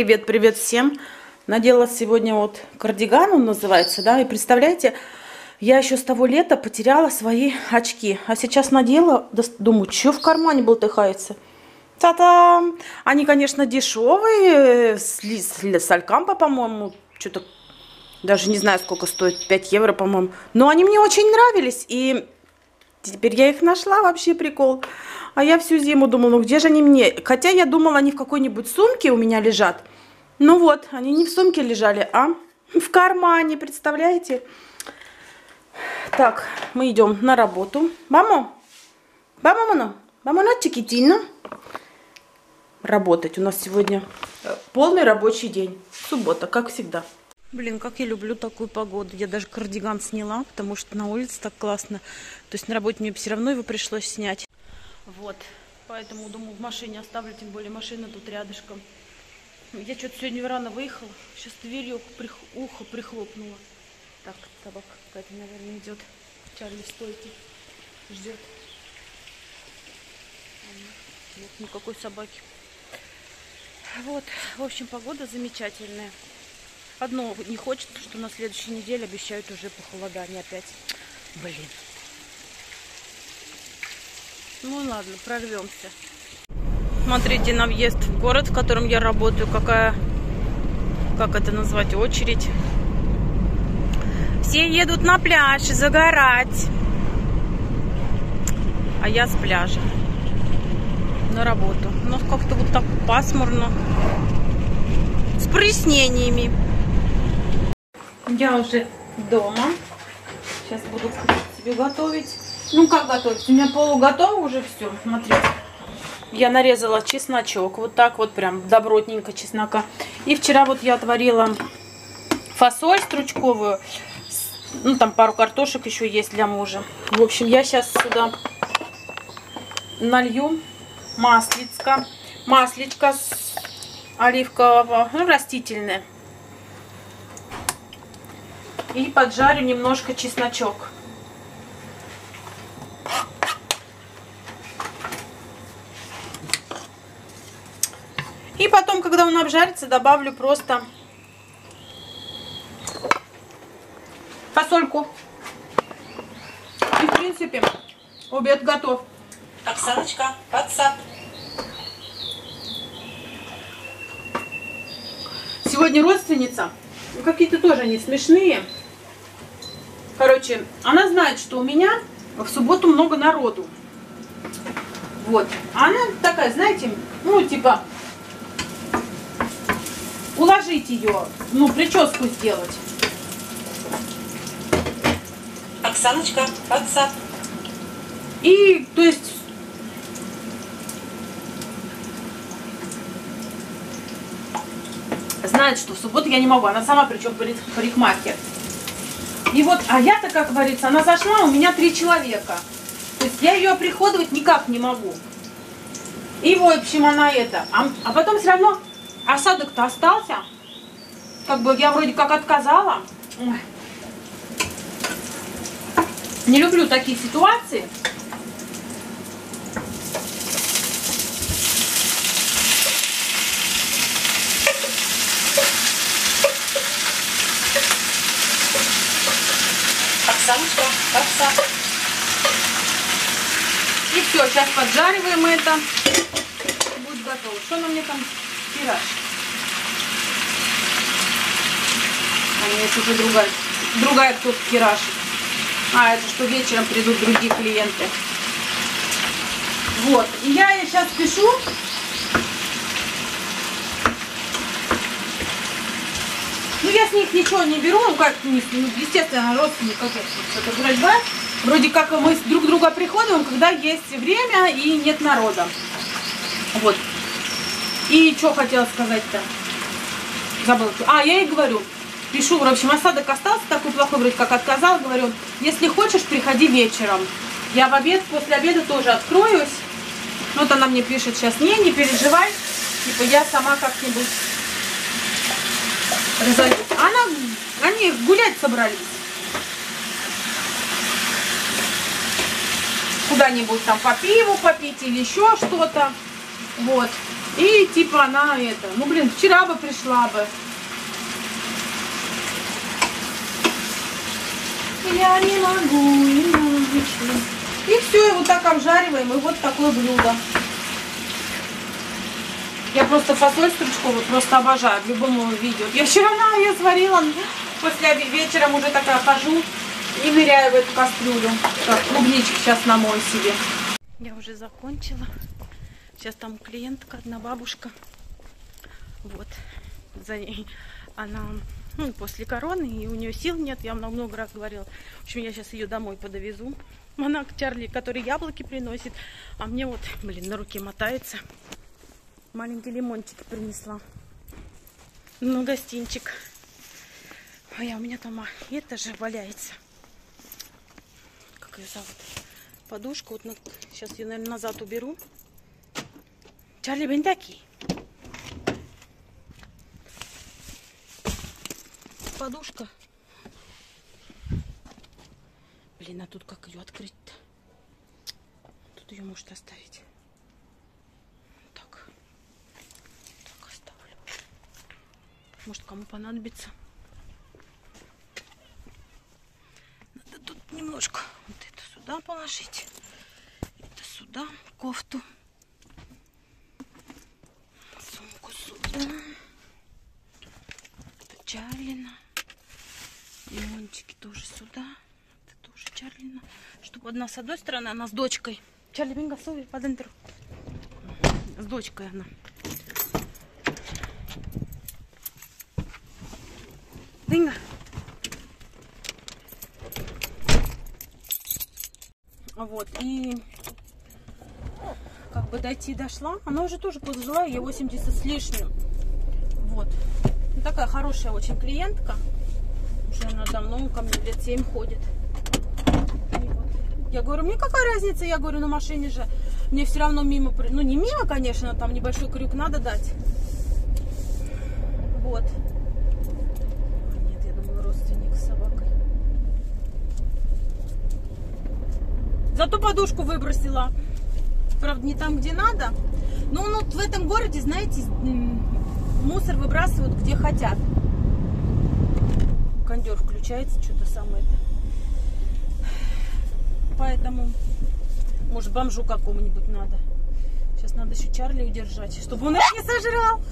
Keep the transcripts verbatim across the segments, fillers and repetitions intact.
Привет, привет всем. Надела сегодня вот кардиган, он называется, да, и представляете, я еще с того лета потеряла свои очки, а сейчас надела, думаю, что в кармане болтыхается. Та-дам! Они, конечно, дешевые, с, с, с Алькампа, по-моему, что-то, даже не знаю, сколько стоит, пять евро, по-моему, но они мне очень нравились, и теперь я их нашла, вообще прикол. А я всю зиму думала, ну где же они мне? Хотя я думала, они в какой-нибудь сумке у меня лежат. Ну вот, они не в сумке лежали, а в кармане, представляете? Так, мы идем на работу. Мамо, мамо, мамо, на чикитильно. Работать у нас сегодня полный рабочий день. Суббота, как всегда. Блин, как я люблю такую погоду. Я даже кардиган сняла, потому что на улице так классно. То есть на работе мне все равно его пришлось снять. Вот, поэтому, думаю, в машине оставлю, тем более машина тут рядышком. Я что-то сегодня рано выехала, сейчас дверью прих... ухо прихлопнула. Так, собака какая-то, наверное, идет. Чарли в стойке ждет. Нет никакой собаки. Вот, в общем, погода замечательная. Одно не хочет, что на следующей неделе обещают уже похолодание опять. Блин. Ну ладно, прорвемся. Смотрите на въезд в город, в котором я работаю. Какая, как это назвать, очередь. Все едут на пляж загорать. А я с пляжа. На работу. Но как-то вот так пасмурно. С прояснениями. Я уже дома. Сейчас буду себе готовить. Ну как готовить? У меня полуготово уже все. Смотрите. Я нарезала чесночок. Вот так вот прям добротненько чеснока. И вчера вот я отварила фасоль стручковую. Ну там пару картошек еще есть для мужа. В общем, я сейчас сюда налью масличко. Масличко оливкового, ну, растительное. И поджарю немножко чесночок. И потом, когда он обжарится, добавлю просто фасольку. И, в принципе, обед готов. Оксаночка, подсад. Сегодня родственница. Ну, какие-то тоже они смешные. Короче, она знает, что у меня в субботу много народу. Вот. А она такая, знаете, ну, типа, уложить ее, ну, прическу сделать. Оксаночка, отца. И, то есть, знает, что в субботу я не могу. Она сама, причем, парикмахер. И вот, а я-то, как говорится, она зашла, у меня три человека. То есть я ее оприходовать никак не могу. И, в общем, она это. А, а потом все равно осадок-то остался. Как бы я вроде как отказала. Ой. Не люблю такие ситуации. И все, сейчас поджариваем это. Будет готово. Что на мне там пираж? А нет, уже другая, другая кто-то пирашит. А, это что вечером придут другие клиенты. Вот. И я сейчас пишу. Ну, я с них ничего не беру, ну, как, ну, естественно, родственник какой-то вроде, да? Вроде как мы друг друга приходим, когда есть время и нет народа. Вот. И что хотела сказать-то? Забыла. А, я ей говорю, пишу, в общем, осадок остался, такой плохой, вроде как отказал, говорю, если хочешь, приходи вечером. Я в обед, после обеда тоже откроюсь. Вот она мне пишет сейчас, не, не переживай, типа я сама как-нибудь... Она, они гулять собрались. Куда-нибудь там по пиву попить или еще что-то. Вот. И И типа она это, ну блин, вчера бы пришла бы. Я не могу, не могу. И все, и вот так обжариваем, и вот такое блюдо. Я просто фасоль стручковую просто обожаю в любом виде. Я вчера на ее сварила, после вечером уже такая хожу и ныряю в эту кастрюлю. Так, клубничек сейчас намою себе. Я уже закончила. Сейчас там клиентка, одна бабушка. Вот. За ней она, ну, после короны, и у нее сил нет. Я много раз говорила. В общем, я сейчас ее домой подовезу. Она к Чарли, который яблоки приносит. А мне вот, блин, на руке мотается. Маленький лимончик принесла. Ну, гостинчик. Ой, а у меня там, а, это же валяется. Как ее зовут? Подушку. Вот на... Сейчас ее, наверное, назад уберу. Чарли, бендаки. Подушка. Блин, а тут как ее открыть-то? Тут ее может оставить. Может, кому понадобится. Надо тут немножко вот это сюда положить. Это сюда, кофту. Сумку сюда. Это Чарлина. Лимончики тоже сюда. Это тоже Чарлина. Чтобы одна с одной стороны, она с дочкой. Чарли, бенга, сови, под интер. С дочкой она. Динго. Вот, и как бы дойти дошла. Она уже тоже подожила, ей восемьдесят с лишним. Вот. Ну, такая хорошая очень клиентка. Уже она давно ко мне лет семь ходит. Вот. Я говорю, мне какая разница? Я говорю, на машине же мне все равно мимо... Ну, не мимо, конечно, там небольшой крюк надо дать. Вот. Зато подушку выбросила. Правда, не там, где надо. Но ну, вот в этом городе, знаете, мусор выбрасывают, где хотят. Кондер включается, что-то самое. Поэтому, может, бомжу какому-нибудь надо. Сейчас надо еще Чарли удержать, чтобы он их не сожрал.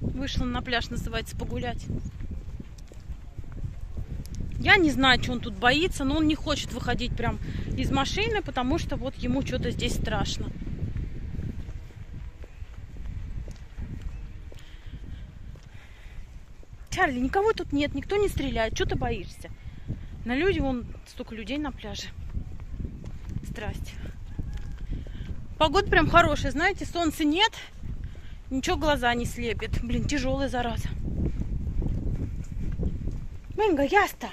Вышла на пляж, называется, погулять. Я не знаю, что он тут боится, но он не хочет выходить прям из машины, потому что вот ему что-то здесь страшно. Чарли, никого тут нет, никто не стреляет. Что ты боишься? На люди, вон столько людей на пляже. Страсть. Погода прям хорошая, знаете, солнца нет, ничего глаза не слепит. Блин, тяжелая зараза. Бенга, ясно.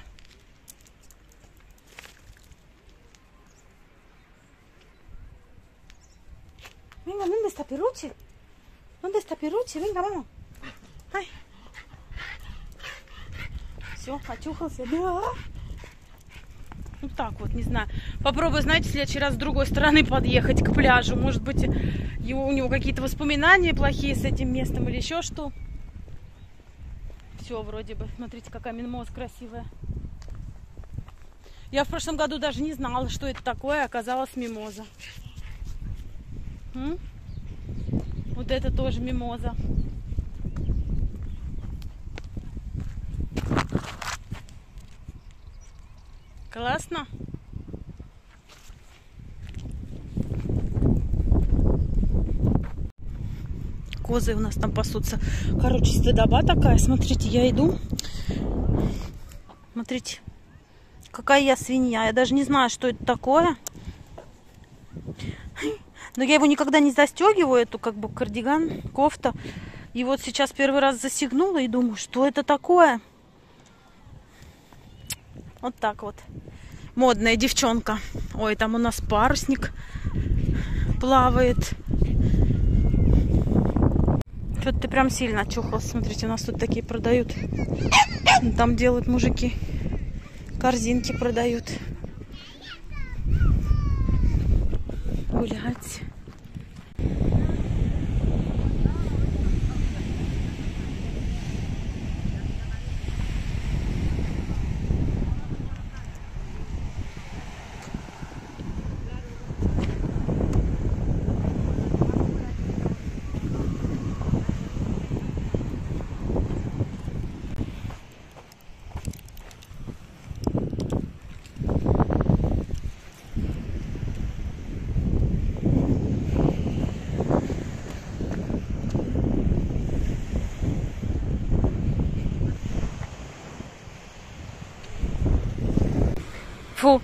Venga, ¿dónde está Peruche? ¿Dónde está Peruche? Venga, vamos. Ay. Все, очухался. Да. Ну так вот, не знаю. Попробую, знаете, в следующий раз с другой стороны подъехать к пляжу. Может быть, его, у него какие-то воспоминания плохие с этим местом или еще что. Все, вроде бы. Смотрите, какая мимоза красивая. Я в прошлом году даже не знала, что это такое. Оказалось, мимоза. Вот это тоже мимоза. Классно. Козы у нас там пасутся. Короче, стыдоба такая. Смотрите, я иду. Смотрите, какая я свинья. Я даже не знаю, что это такое. Но я его никогда не застегиваю, эту как бы кардиган, кофта. И вот сейчас первый раз застегнула и думаю, что это такое? Вот так вот. Модная девчонка. Ой, там у нас парусник плавает. Что-то ты прям сильно очухался. Смотрите, у нас тут такие продают. Там делают мужики. Корзинки продают. гулять. Фу.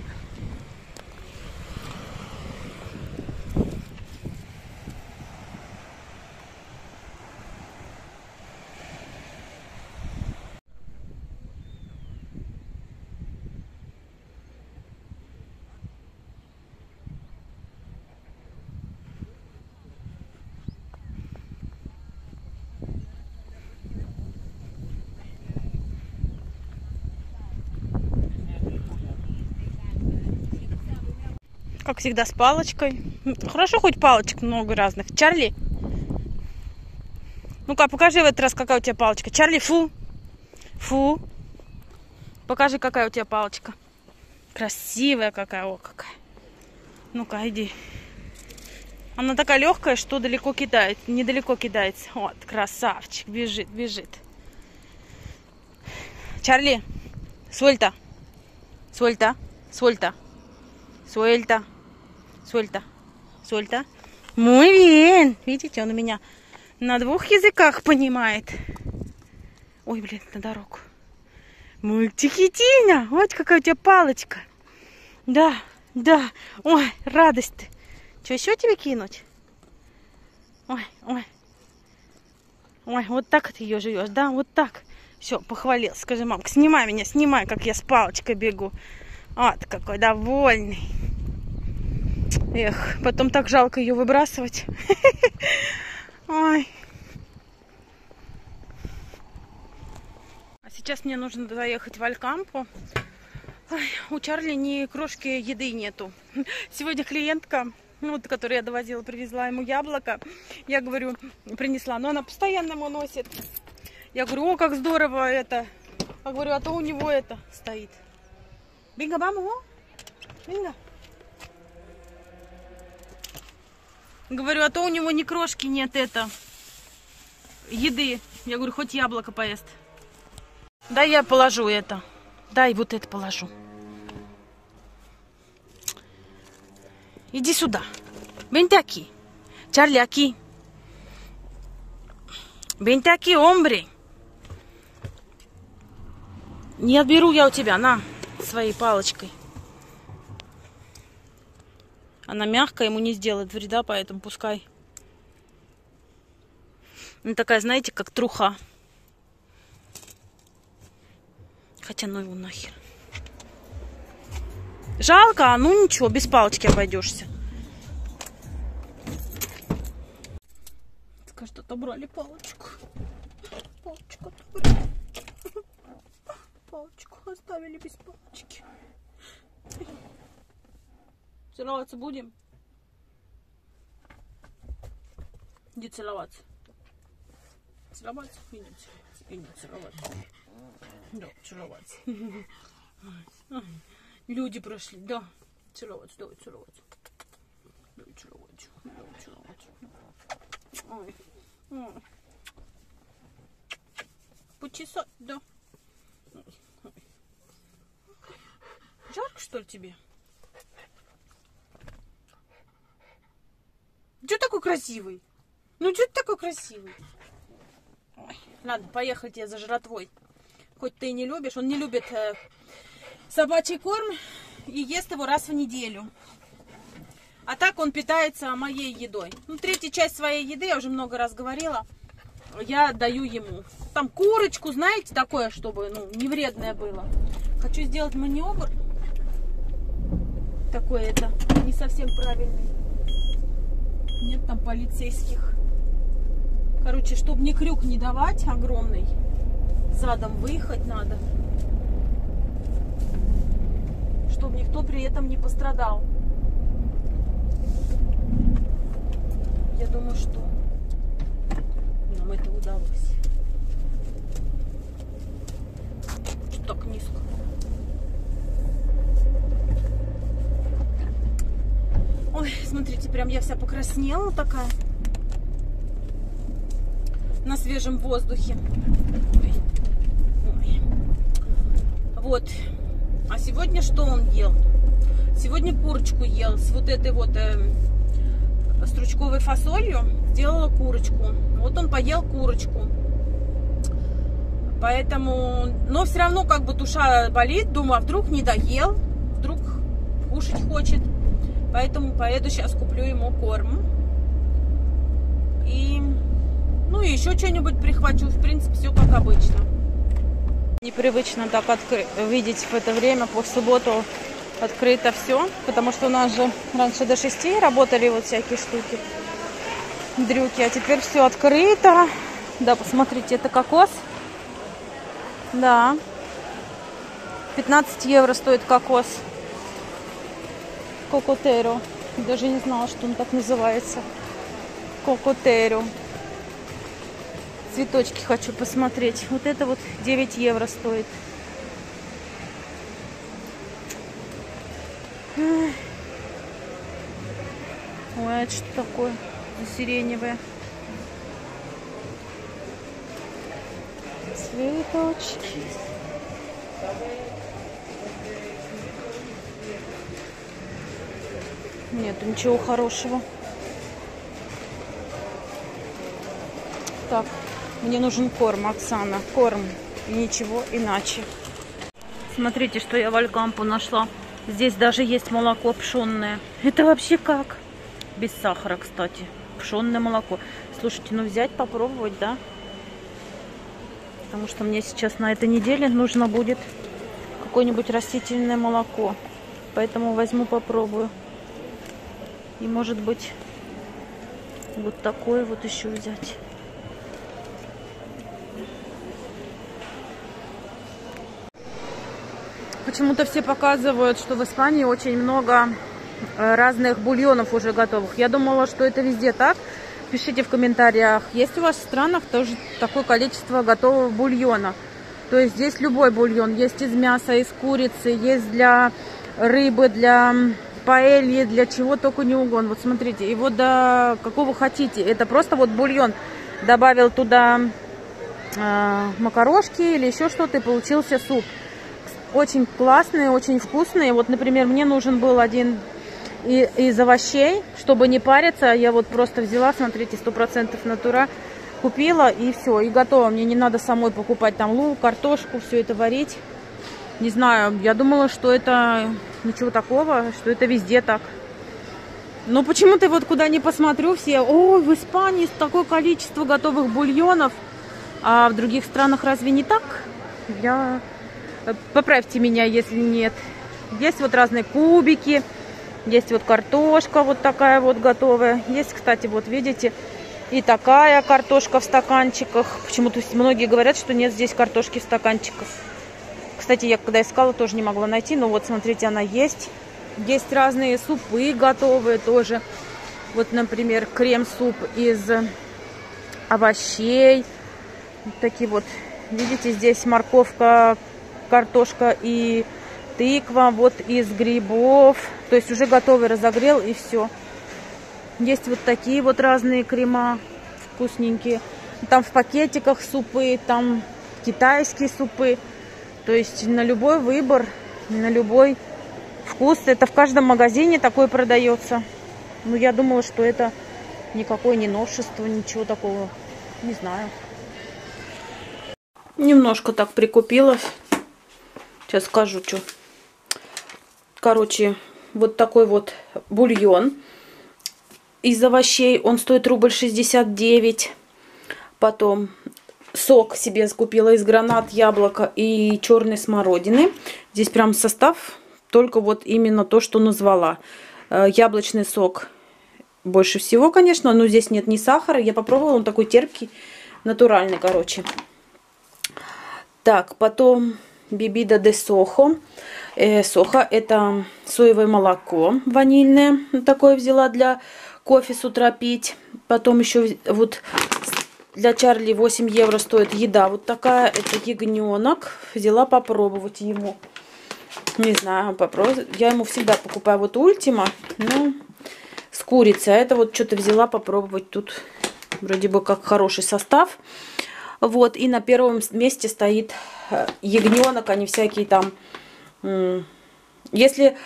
Как всегда, с палочкой. Хорошо, хоть палочек много разных. Чарли, ну-ка, покажи в этот раз, какая у тебя палочка. Чарли, фу. Фу. Покажи, какая у тебя палочка. Красивая какая, о, какая. Ну-ка, иди. Она такая легкая, что далеко кидает. Недалеко кидается. Вот, красавчик, бежит, бежит. Чарли, сольта. Сольта, сольта. Suelta, suelta, suelta. Muy bien. Видите, он у меня на двух языках понимает. Ой, блин, на дорогу. Мультихитина. Вот какая у тебя палочка. Да, да. Ой, радость ты. Что, еще тебе кинуть? Ой, ой. Ой, вот так ты ее живешь, да? Вот так. Все, похвалил. Скажи, мамка, снимай меня, снимай, как я с палочкой бегу. Вот какой довольный. Эх, потом так жалко ее выбрасывать. Ой. А сейчас мне нужно заехать в Алькампу. Ой, у Чарли ни крошки еды нету. Сегодня клиентка, ну, вот, которую я довозила, привезла ему яблоко. Я говорю, принесла, но она постоянно ему носит. Я говорю, о, как здорово это. Я говорю, а то у него это стоит. Venga, vamos, venga. Говорю, а то у него ни крошки нет, это, еды. Я говорю, хоть яблоко поест. Дай я положу это. Дай вот это положу. Иди сюда. Вente aquí. Charlie, aquí. Vente aquí, hombre. Не отберу я у тебя, на. Своей палочкой. Она мягкая, ему не сделает вреда, поэтому пускай. Она такая, знаете, как труха. Хотя ну его нахер. Жалко, а ну ничего, без палочки обойдешься. Скажет, отобрали палочку. Палочку отобрали. Палочку оставили без палочки. Целоваться будем? Где целоваться? Целоваться и не целоваться. И не целоваться. Да, целоваться. Люди прошли, да. Целоваться, давай целоваться. Давай целоваться, давай целоваться. Ой. Ой. Почесать, да. Жарко, что ли, тебе? Чё такой красивый? Ну, чё ты такой красивый? Ой, ладно, поехали я за жратвой. Хоть ты и не любишь. Он не любит э, собачий корм и ест его раз в неделю. А так он питается моей едой. Ну, третью часть своей еды, я уже много раз говорила, я даю ему. Там курочку, знаете, такое, чтобы ну, не вредное было. Хочу сделать маневр. Такой это не совсем правильный. Нет там полицейских. Короче, чтобы мне крюк не давать огромный, задом выехать надо. Чтобы никто при этом не пострадал. я думаю, что нам это удалось. Так низко. Ой, смотрите, прям я вся покраснела такая. На свежем воздухе. Ой. Ой. Вот. А сегодня что он ел? Сегодня курочку ел с вот этой вот э, стручковой фасолью. Сделала курочку. Вот он поел курочку. Поэтому, но все равно как бы душа болит. Думаю, а вдруг не доел, вдруг кушать хочет. Поэтому поеду сейчас куплю ему корм. И, ну и еще что-нибудь прихвачу. В принципе, все как обычно. Непривычно так откры... видеть в это время, по субботу открыто все. Потому что у нас же раньше до шести работали вот всякие штуки, дрюки. А теперь все открыто. Да, посмотрите, это кокос. Да, пятнадцать евро стоит кокос, кокотеро, даже не знала, что он так называется, кокотеро. Цветочки хочу посмотреть, вот это вот девять евро стоит. Ой, это что такое, сиреневое? Цветочки. Нет, ничего хорошего. Так, мне нужен корм, Оксана. Корм. Ничего иначе. Смотрите, что я в Алькампу нашла. Здесь даже есть молоко пшенное. Это вообще как? Без сахара, кстати. Пшенное молоко. Слушайте, ну взять, попробовать, да? Потому что мне сейчас на этой неделе нужно будет какое-нибудь растительное молоко. Поэтому возьму, попробую. И может быть вот такое вот еще взять. Почему-то все показывают, что в Испании очень много разных бульонов уже готовых. Я думала, что это везде так. Пишите в комментариях, есть у вас в странах тоже такое количество готового бульона. То есть здесь любой бульон. Есть из мяса, из курицы, есть для рыбы, для паэльи, для чего только не угодно. Вот смотрите, его до какого хотите. Это просто вот бульон. Добавил туда э, макарошки или еще что-то, и получился суп. Очень классный, очень вкусный. Вот, например, мне нужен был один... И из овощей, чтобы не париться, я вот просто взяла, смотрите, сто процентов натура, купила и все, и готово. Мне не надо самой покупать там лук, картошку, все это варить. Не знаю, я думала, что это ничего такого, что это везде так. Но почему-то вот куда ни посмотрю, все, ой, в Испании такое количество готовых бульонов, а в других странах разве не так? Я... Поправьте меня, если нет. Есть вот разные кубики. Есть вот картошка вот такая вот готовая. Есть, кстати, вот видите, и такая картошка в стаканчиках. Почему-то многие говорят, что нет здесь картошки в стаканчиках. Кстати, я когда искала, тоже не могла найти. Но вот, смотрите, она есть. Есть разные супы готовые тоже. Вот, например, крем-суп из овощей. Вот такие вот. Видите, здесь морковка, картошка и... тыква, вот из грибов, то есть уже готовый разогрел и все. Есть вот такие вот разные крема вкусненькие. Там в пакетиках супы, там китайские супы, то есть на любой выбор, на любой вкус. Это в каждом магазине такое продается. Ну, я думала, что это никакое не новшество, ничего такого, не знаю. Немножко так прикупилась. Сейчас скажу, что... Короче, вот такой вот бульон из овощей. Он стоит рубль шестьдесят девять. Потом сок себе скупила из гранат, яблока и черной смородины. Здесь прям состав, только вот именно то, что назвала. Яблочный сок больше всего, конечно, но здесь нет ни сахара. Я попробовала, он такой терпкий, натуральный, короче. Так, потом... Бибида де Сохо. Сохо — это соевое молоко ванильное. Такое взяла для кофе с утра пить. Потом еще вот для Чарли восемь евро стоит еда. Вот такая, это ягненок. Взяла попробовать ему. Не знаю, попробую. Я ему всегда покупаю вот Ultima, ну, с курицей. А это вот что-то взяла попробовать. Тут вроде бы как хороший состав. Вот, и на первом месте стоит ягненок, а не всякие там... Если...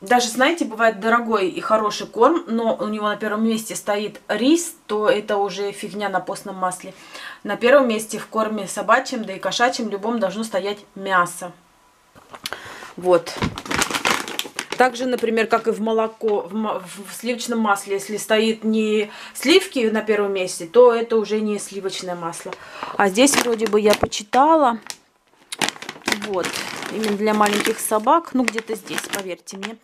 Даже, знаете, бывает дорогой и хороший корм, но у него на первом месте стоит рис, то это уже фигня на постном масле. На первом месте в корме собачьем, да и кошачьем, любом должно стоять мясо. Вот. Также, например, как и в молоко, в сливочном масле, если стоит не сливки на первом месте, то это уже не сливочное масло. А здесь вроде бы я почитала, вот, именно для маленьких собак, ну где-то здесь, поверьте мне,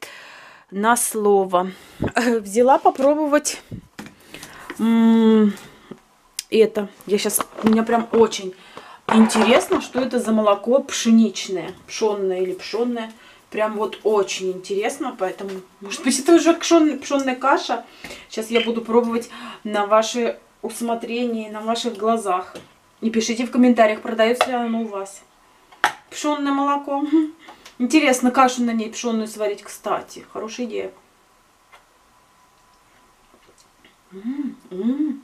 на слово. Взяла попробовать это. Я сейчас, у меня прям очень интересно, что это за молоко пшеничное, пшенное или пшенное. Прям вот очень интересно, поэтому, может быть, это уже пшенная каша. Сейчас я буду пробовать на ваше усмотрение, на ваших глазах. И пишите в комментариях, продается ли оно у вас. Пшенное молоко. Интересно, кашу на ней пшенную сварить, кстати. Хорошая идея. М-м-м.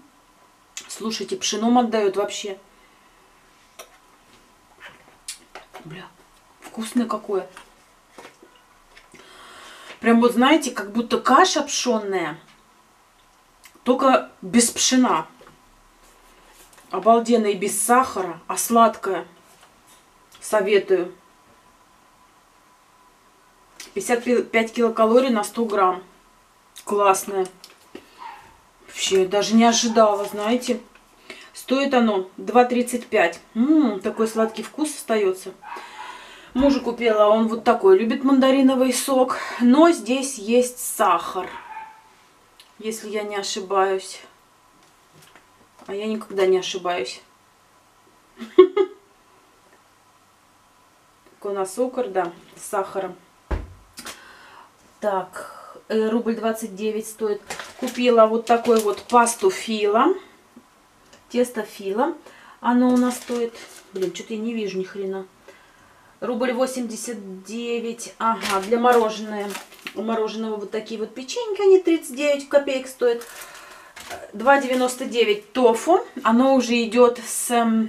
Слушайте, пшеном отдает вообще. Бля, вкусное какое. Прям вот, знаете, как будто каша пшенная, только без пшена. Обалденно и без сахара, а сладкая. Советую. пятьдесят пять килокалорий на сто грамм. Классная. Вообще, даже не ожидала, знаете. Стоит оно два тридцать пять. Такой сладкий вкус остается. Мужу купила, он вот такой любит мандариновый сок. Но здесь есть сахар, если я не ошибаюсь. А я никогда не ошибаюсь. Такой у нас сахар, да, с сахаром. Так, рубль двадцать девять стоит. Купила вот такой вот пасту фила. Тесто фила. Оно у нас стоит... Блин, что-то я не вижу ни хрена. рубль восемьдесят девять. Ага, для мороженого. У мороженого вот такие вот печеньки. Они тридцать девять копеек стоят. два девяносто девять тофу. Оно уже идет с...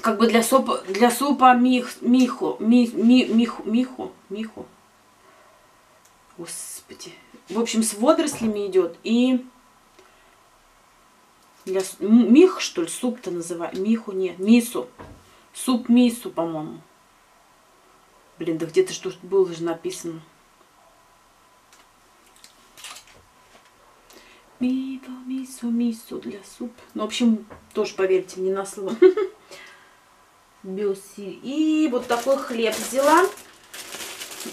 Как бы для супа, для супа мих, миху, ми, ми, миху, миху, миху. Господи. В общем, с водорослями идет. И... Для, мих, что ли, суп-то называют? Миху, нет, мису. Суп мису, по-моему. Блин, да где-то что-то было же написано. Мифа, мису, мису для суп. Ну, в общем, тоже поверьте мне на слово. И вот такой хлеб взяла.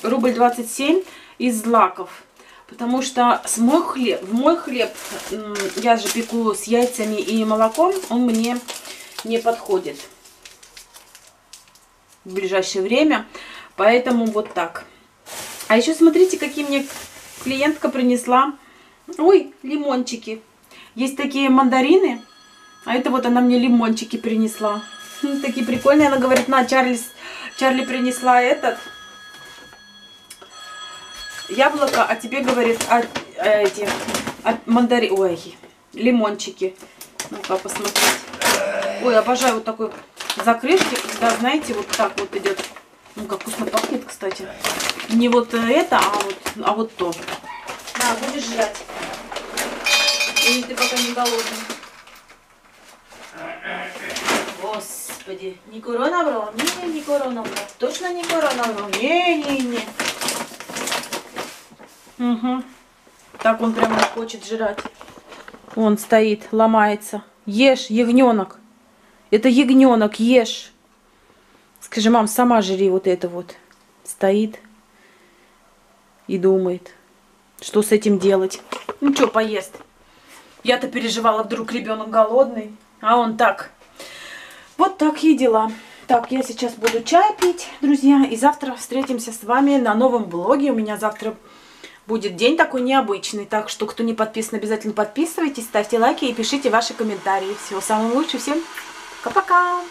рубль двадцать семь из злаков. Потому что с мой хлеб, в мой хлеб я же пеку с яйцами и молоком. Он мне не подходит в ближайшее время, поэтому вот так. А еще смотрите, какие мне клиентка принесла, ой, лимончики. Есть такие мандарины, а это вот она мне лимончики принесла, такие прикольные. Она говорит, на, Чарли, Чарли принесла этот яблоко, а тебе, говорит, а, эти а, мандари... ой, лимончики. Ну-ка посмотреть. Ой, обожаю вот такой закрышки, когда, знаете, вот так вот идет. Ну, как вкусно пахнет, кстати. Не вот это, а вот, а вот то. Да, будешь жрать. Или ты пока не голодный. Господи, не коронавирус? Не, не коронавирус. Точно не коронавирус? Не, не, не. Угу. Так он прямо хочет жрать. Он стоит, ломается. Ешь, ягненок. Это ягненок, ешь. Скажи, мам, сама жри вот это вот. Стоит и думает, что с этим делать. Ну что, поест. Я-то переживала, вдруг ребенок голодный. А он так. Вот такие дела. Так, я сейчас буду чай пить, друзья. И завтра встретимся с вами на новом блоге. У меня завтра будет день такой необычный. Так что, кто не подписан, обязательно подписывайтесь, ставьте лайки и пишите ваши комментарии. Всего самого лучшего. Всем пока-пока!